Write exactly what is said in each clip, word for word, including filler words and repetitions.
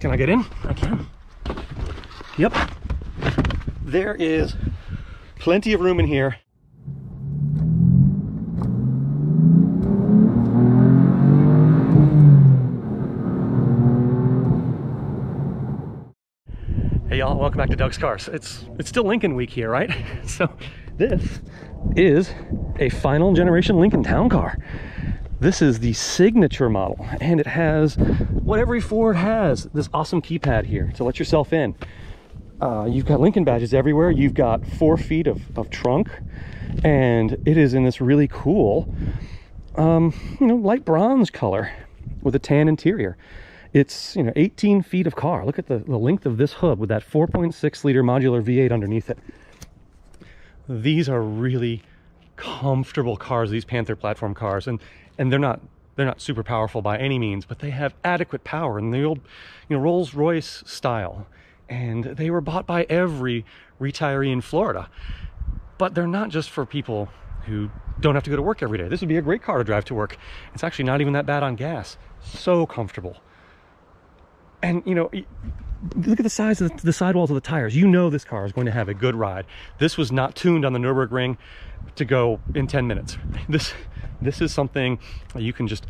Can I get in? I can. Yep. There is plenty of room in here. Hey y'all, welcome back to Doug's Cars. It's it's still Lincoln week here, right? So this is a final generation Lincoln Town Car. This is the signature model, and it has what every Ford has, this awesome keypad here to let yourself in. Uh, you've got Lincoln badges everywhere. You've got four feet of, of trunk, and it is in this really cool, um, you know, light bronze color with a tan interior. It's, you know, eighteen feet of car. Look at the, the length of this hub with that four point six liter modular V eight underneath it. These are really comfortable cars, these Panther Platform cars, and and they're not they're not super powerful by any means, but they have adequate power in the old, you know, Rolls-Royce style, and they were bought by every retiree in Florida. But they're not just for people who don't have to go to work every day. This would be a great car to drive to work. It's actually not even that bad on gas. So comfortable. And, you know, look at the size of the sidewalls of the tires. You know this car is going to have a good ride. This was not tuned on the Nürburgring to go in ten minutes. This this is something that you can just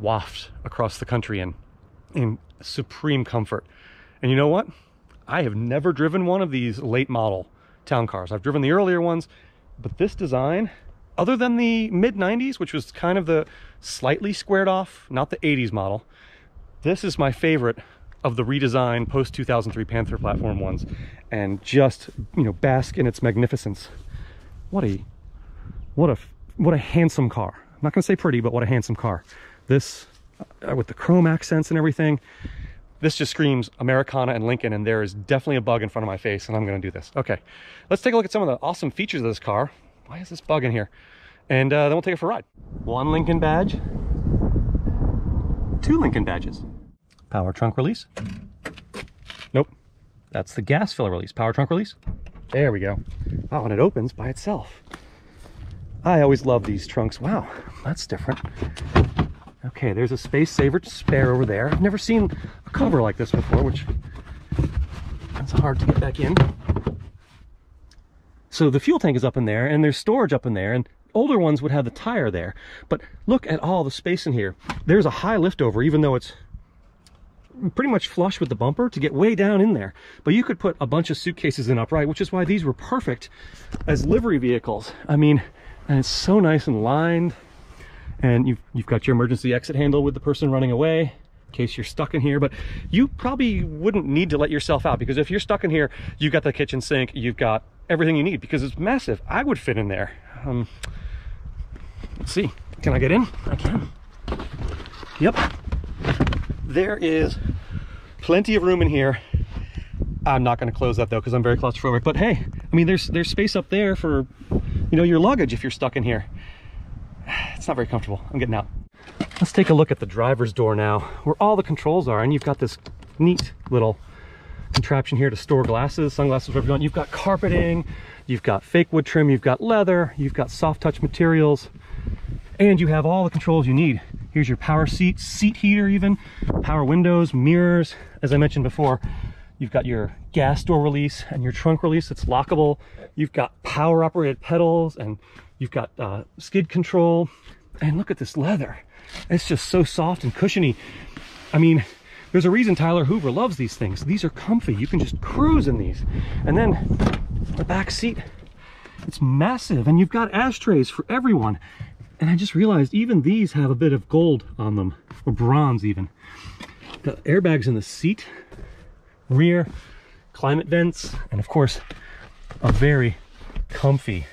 waft across the country in, in supreme comfort. And you know what? I have never driven one of these late model town cars. I've driven the earlier ones, but this design, other than the mid nineties, which was kind of the slightly squared off, not the eighties model, this is my favorite of the redesigned post two thousand three Panther Platform ones, and just, you know, bask in its magnificence. What a, what a, what a handsome car. I'm not gonna say pretty, but what a handsome car. This, uh, with the chrome accents and everything, this just screams Americana and Lincoln, and there is definitely a bug in front of my face, and I'm gonna do this. Okay, let's take a look at some of the awesome features of this car. Why is this bug in here? And uh, then we'll take it for a ride. One Lincoln badge, two Lincoln badges. Power trunk release. Nope. That's the gas filler release. Power trunk release. There we go. Oh, and it opens by itself. I always love these trunks. Wow, that's different. Okay, there's a space saver to spare over there. I've never seen a cover like this before, which it's hard to get back in. So the fuel tank is up in there, and there's storage up in there, and older ones would have the tire there. But look at all the space in here. There's a high lift over, even though it's pretty much flush with the bumper, to get way down in there. But you could put a bunch of suitcases in upright, which is why these were perfect as livery vehicles. I mean, and it's so nice and lined. And you've, you've got your emergency exit handle with the person running away in case you're stuck in here. But you probably wouldn't need to let yourself out, because if you're stuck in here, you've got the kitchen sink, you've got everything you need, because it's massive. I would fit in there. Um, let's see. Can I get in? I can. Yep. There is plenty of room in here. I'm not going to close that though, because I'm very claustrophobic. But hey, I mean, there's there's space up there for, you know, your luggage if you're stuck in here. It's not very comfortable. I'm getting out. Let's take a look at the driver's door now, where all the controls are, and you've got this neat little contraption here to store glasses, sunglasses, whatever you want. You've got carpeting, you've got fake wood trim, you've got leather, you've got soft touch materials, and you have all the controls you need. Here's your power seat, seat heater even, power windows, mirrors. As I mentioned before, you've got your gas door release and your trunk release that's lockable. You've got power operated pedals, and you've got uh, skid control. And look at this leather. It's just so soft and cushiony. I mean, there's a reason Tyler Hoover loves these things. These are comfy. You can just cruise in these. And then the back seat, it's massive, and you've got ashtrays for everyone. And I just realized even these have a bit of gold on them, or bronze even. Got airbags in the seat, rear, climate vents, and of course, a very comfy,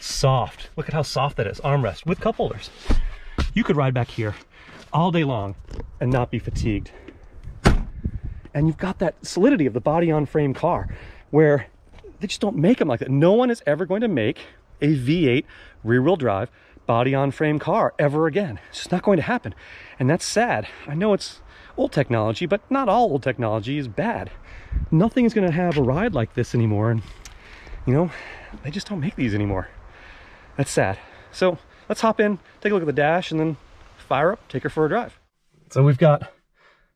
soft, look at how soft that is, armrest with cup holders. You could ride back here all day long and not be fatigued. And you've got that solidity of the body-on-frame car, where they just don't make them like that. No one is ever going to make a V eight rear-wheel drive body on frame car ever again. It's just not going to happen, and that's sad. I know it's old technology, but not all old technology is bad. Nothing is going to have a ride like this anymore, and you know, they just don't make these anymore. That's sad. So let's hop in, take a look at the dash, and then fire up, take her for a drive. So we've got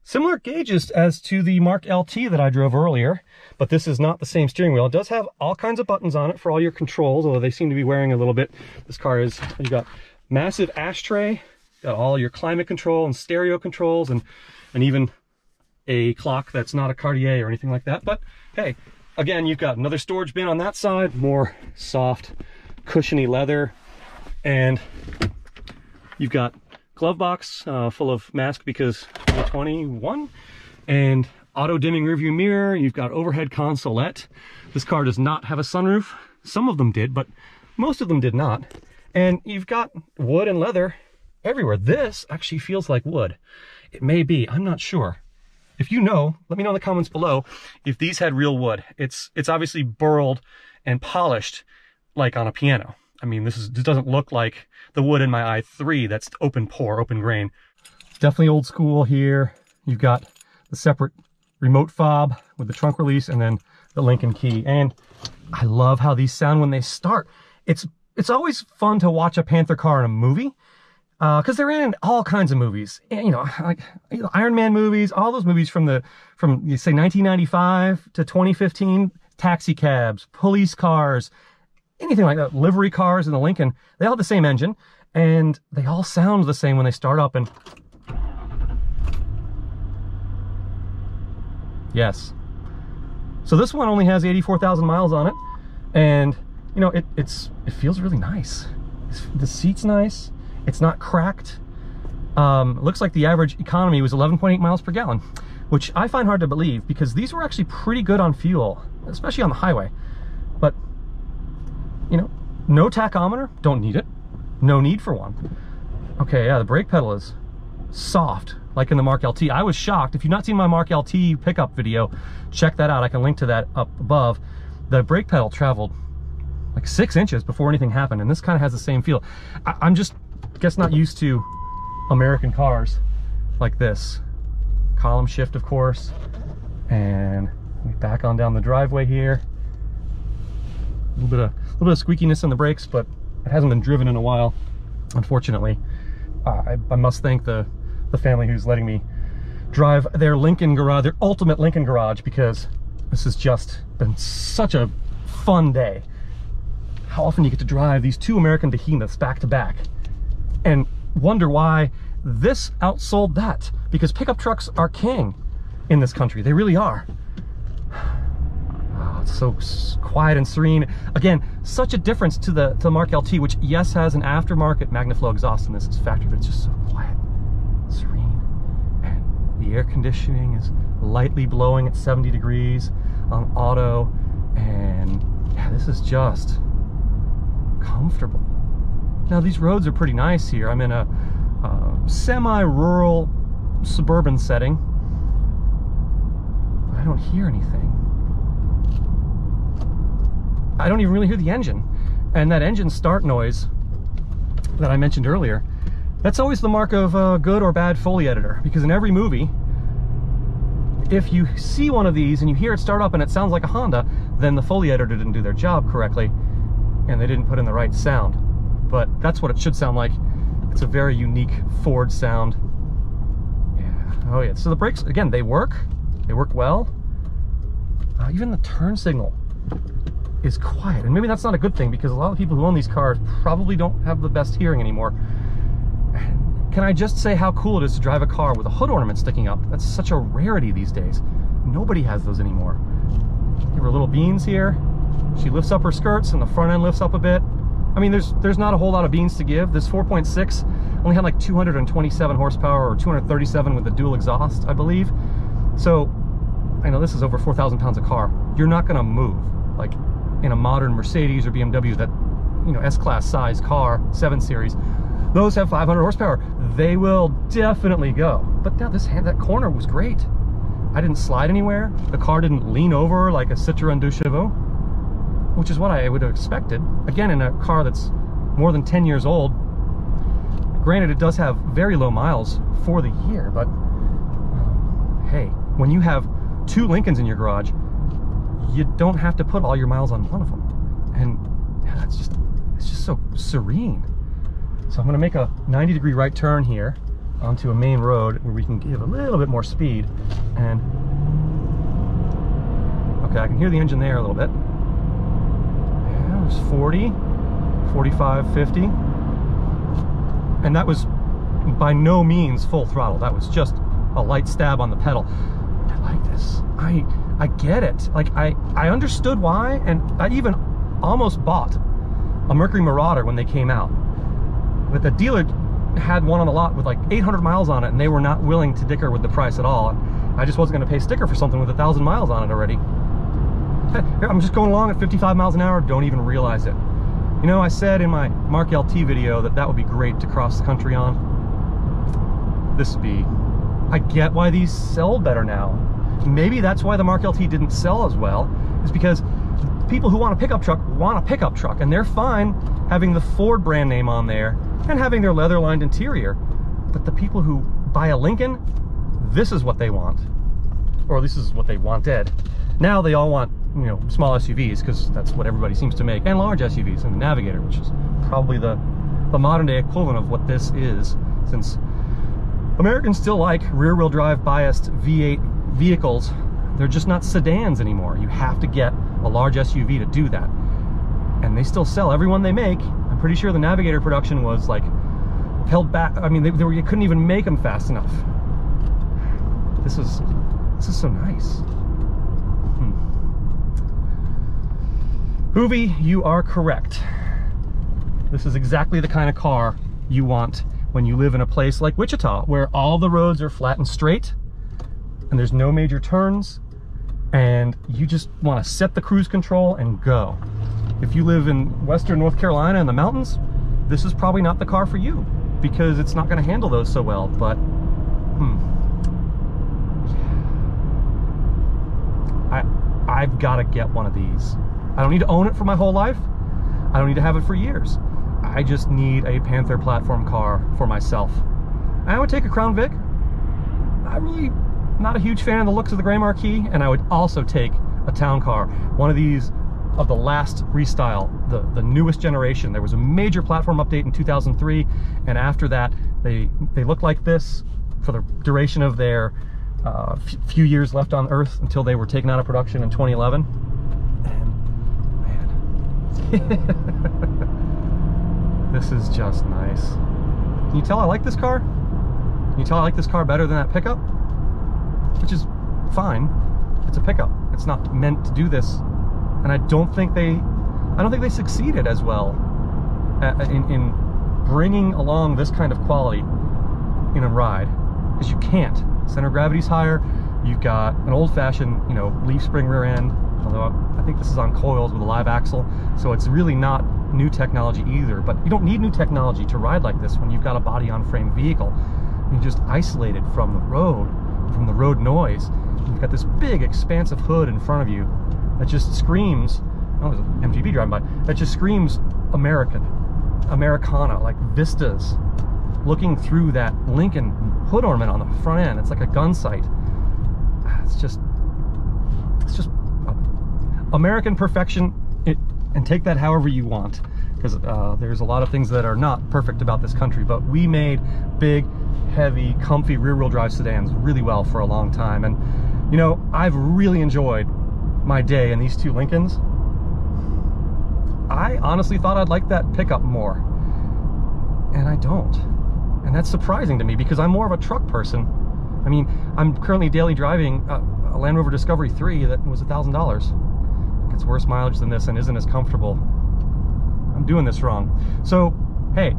Similar gauges as to the Mark L T that I drove earlier, but this is not the same steering wheel. It does have all kinds of buttons on it for all your controls, although they seem to be wearing a little bit. This car is, you've got massive ashtray, got all your climate control and stereo controls, and, and even a clock that's not a Cartier or anything like that. But hey, again, you've got another storage bin on that side, more soft, cushiony leather, and you've got glove box uh, full of mask because we're twenty-one, and auto dimming rearview mirror. You've got overhead consolette. This car does not have a sunroof. Some of them did, but most of them did not. And you've got wood and leather everywhere. This actually feels like wood. It may be, I'm not sure. If you know, let me know in the comments below if these had real wood. It's it's obviously burled and polished like on a piano. I mean, this is this doesn't look like the wood in my i three that's open pore, open grain. Definitely old school here. You've got the separate remote fob with the trunk release and then the Lincoln key. And I love how these sound when they start. It's it's always fun to watch a Panther car in a movie because uh, they're in all kinds of movies. And, you know, like Iron Man movies, all those movies from the from you say nineteen ninety-five to twenty fifteen. Taxi cabs, police cars, anything like that, livery cars and the Lincoln, they all have the same engine and they all sound the same when they start up. And yes, so this one only has eighty-four thousand miles on it, and you know, it, it's, it feels really nice. It's, the seat's nice, it's not cracked. Um, it looks like the average economy was eleven point eight miles per gallon, which I find hard to believe because these were actually pretty good on fuel, especially on the highway. But you know, no tachometer, don't need it. No need for one. Okay, yeah, the brake pedal is soft, like in the Mark L T. I was shocked. If you've not seen my Mark L T pickup video, check that out. I can link to that up above. The brake pedal traveled like six inches before anything happened, and this kind of has the same feel. I I'm just, I guess, not used to American cars like this. Column shift, of course. And back on down the driveway here. A little bit of a little bit of squeakiness in the brakes, but it hasn't been driven in a while, unfortunately. Uh, I, I must thank the the family who's letting me drive their Lincoln garage, their ultimate Lincoln garage, because this has just been such a fun day. How often you get to drive these two American behemoths back to back, and wonder why this outsold that? Because pickup trucks are king in this country; they really are. So quiet and serene. Again, such a difference to the, to the Mark L T, which yes has an aftermarket Magnaflow exhaust in this. It's factory, but it's just so quiet, serene, and the air conditioning is lightly blowing at seventy degrees on auto, and yeah, this is just comfortable. Now these roads are pretty nice here. I'm in a, a semi-rural suburban setting, but I don't hear anything. I don't even really hear the engine. And that engine start noise that I mentioned earlier, that's always the mark of a good or bad Foley editor, because in every movie, if you see one of these and you hear it start up and it sounds like a Honda, then the Foley editor didn't do their job correctly and they didn't put in the right sound. But that's what it should sound like. It's a very unique Ford sound. Yeah. Oh yeah, so the brakes, again, they work. They work well. Uh, even the turn signal is quiet, and maybe that's not a good thing because a lot of people who own these cars probably don't have the best hearing anymore. Can I just say how cool it is to drive a car with a hood ornament sticking up? That's such a rarity these days. Nobody has those anymore. Give her little beans here. She lifts up her skirts and the front end lifts up a bit. I mean, there's there's not a whole lot of beans to give. This four point six only had like two hundred twenty-seven horsepower or two hundred thirty-seven with the dual exhaust, I believe. So I know this is over four thousand pounds of car. You're not gonna move like in a modern Mercedes or B M W, that, you know, S-Class size car, seven series, those have five hundred horsepower. They will definitely go. But now this hand, that corner was great. I didn't slide anywhere. The car didn't lean over like a Citroën deux chevaux, which is what I would have expected. Again, in a car that's more than ten years old. Granted, it does have very low miles for the year, but hey, when you have two Lincolns in your garage, you don't have to put all your miles on one of them. And yeah, it's just it's just so serene. So I'm gonna make a ninety degree right turn here. onto a main road where we can give a little bit more speed. And okay, I can hear the engine there a little bit. Yeah, it was forty, forty-five, fifty. And that was by no means full throttle. That was just a light stab on the pedal. I like this. I I get it. Like I, I understood why, and I even almost bought a Mercury Marauder when they came out. But the dealer had one on the lot with like eight hundred miles on it, and they were not willing to dicker with the price at all. And I just wasn't going to pay sticker for something with a thousand miles on it already. I'm just going along at fifty-five miles an hour, don't even realize it. You know, I said in my Mark L T video that that would be great to cross the country on. This would be... I get why these sell better now. Maybe that's why the Mark L T didn't sell as well, is because people who want a pickup truck want a pickup truck, and they're fine having the Ford brand name on there and having their leather-lined interior. But the people who buy a Lincoln, this is what they want. Or this is what they wanted. Now they all want, you know, small S U Vs, because that's what everybody seems to make, and large S U Vs, and the Navigator, which is probably the, the modern-day equivalent of what this is, since Americans still like rear-wheel drive biased V eight vehicles. They're just not sedans anymore. You have to get a large S U V to do that. And they still sell every one they make. I'm pretty sure the Navigator production was like held back. I mean, they, they, were, they couldn't even make them fast enough. This is, this is so nice. Hmm. Hoovy, you are correct. This is exactly the kind of car you want when you live in a place like Wichita, where all the roads are flat and straight, and there's no major turns, and you just want to set the cruise control and go. If you live in Western North Carolina in the mountains, this is probably not the car for you, because it's not going to handle those so well. But hmm, I, I've got to get one of these. I don't need to own it for my whole life. I don't need to have it for years. I just need a Panther platform car for myself. I would take a Crown Vic. I'm really not a huge fan of the looks of the Grand Marquis, and I would also take a town car. One of these of the last restyle, the, the newest generation. There was a major platform update in two thousand three, and after that, they, they looked like this for the duration of their uh, few years left on Earth until they were taken out of production in twenty eleven. And, man. This is just nice. Can you tell I like this car? Can you tell I like this car better than that pickup? Which is fine. It's a pickup. It's not meant to do this. And I don't think they, I don't think they succeeded as well at, in, in bringing along this kind of quality in a ride. Because you can't. Center of gravity's higher. You've got an old-fashioned, you know, leaf spring rear end. Although I think this is on coils with a live axle. So it's really not new technology either, but you don't need new technology to ride like this when you've got a body on frame vehicle. You're just isolated from the road, from the road noise. You've got this big expansive hood in front of you that just screams, oh, there's an M G B driving by, that just screams American, Americana, like vistas. Looking through that Lincoln hood ornament on the front end, it's like a gun sight. It's just, it's just American perfection. It, and take that however you want, because uh, there's a lot of things that are not perfect about this country, but we made big, heavy, comfy rear-wheel drive sedans really well for a long time. And you know, I've really enjoyed my day in these two Lincolns. I honestly thought I'd like that pickup more, and I don't. And that's surprising to me, because I'm more of a truck person. I mean, I'm currently daily driving a Land Rover Discovery three that was a thousand dollars. It's worse mileage than this and isn't as comfortable. I'm doing this wrong. So, hey,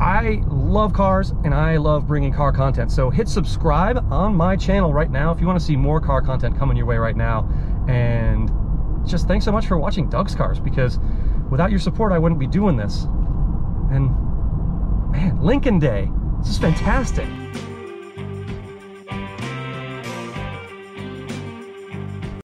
I love cars and I love bringing car content. So hit subscribe on my channel right now if you want to see more car content coming your way right now. And just thanks so much for watching Doug's Cars, because without your support, I wouldn't be doing this. And man, Lincoln Day, this is fantastic.